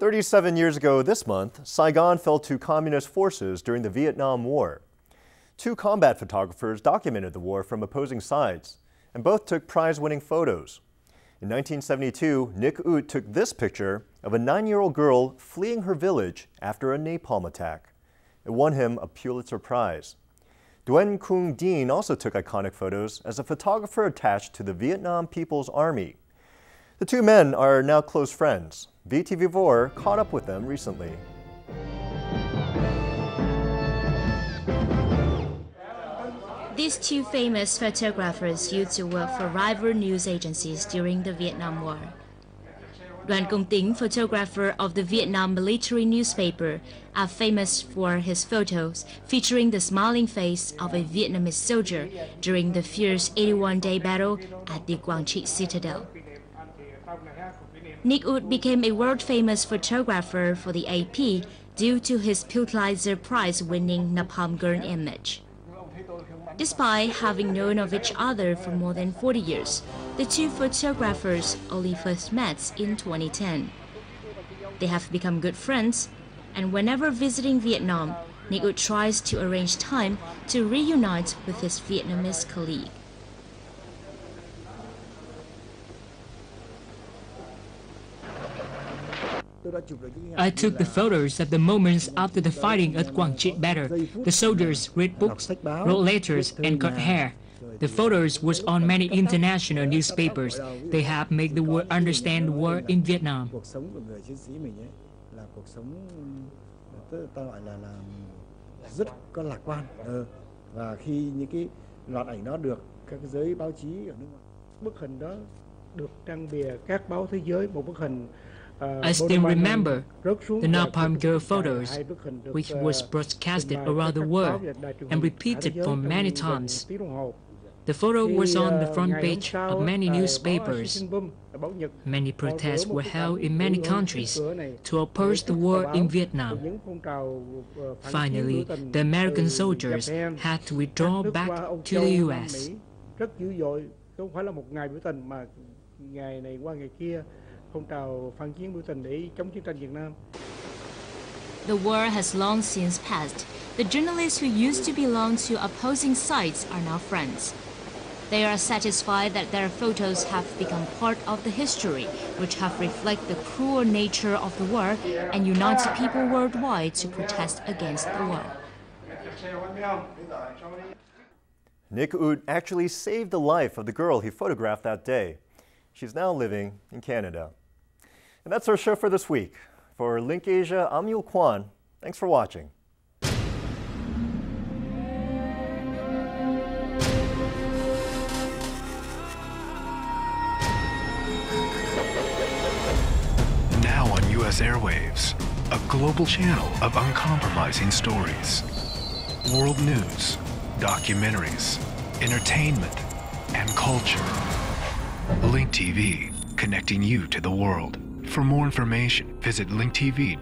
37 years ago this month, Saigon fell to communist forces during the Vietnam War. Two combat photographers documented the war from opposing sides, and both took prize-winning photos. In 1972, Nick Ut took this picture of a 9-year-old girl fleeing her village after a napalm attack. It won him a Pulitzer Prize. Doan Cong Tinh also took iconic photos as a photographer attached to the Vietnam People's Army. The two men are now close friends. VTV4 caught up with them recently. These two famous photographers used to work for rival news agencies during the Vietnam War. Doan Cong Tinh, photographer of the Vietnam military newspaper, are famous for his photos featuring the smiling face of a Vietnamese soldier during the fierce 81-day battle at the Quang Tri Citadel. Nick Ut became a world-famous photographer for the AP due to his Pulitzer Prize-winning napalm gun image. Despite having known of each other for more than 40 years, the two photographers only first met in 2010. They have become good friends, and whenever visiting Vietnam, Nick Ut tries to arrange time to reunite with his Vietnamese colleague. I took the photos at the moments after the fighting at Quang Tri Battle. The soldiers read books, wrote letters, and cut hair. The photos was on many international newspapers. They have made the world understand the war in Vietnam. I still remember the napalm girl photos, which was broadcasted around the world and repeated for many times. The photo was on the front page of many newspapers. Many protests were held in many countries to oppose the war in Vietnam. Finally, the American soldiers had to withdraw back to the U.S. The war has long since passed. The journalists who used to belong to opposing sides are now friends. They are satisfied that their photos have become part of the history, which have reflected the cruel nature of the war and united people worldwide to protest against the war. Nick Ut actually saved the life of the girl he photographed that day. She's now living in Canada. And that's our show for this week. For Link Asia, I'm Yul Kwan. Thanks for watching. Now on U.S. airwaves, a global channel of uncompromising stories. World news, documentaries, entertainment, and culture. Link TV, connecting you to the world. For more information, visit linktv.org.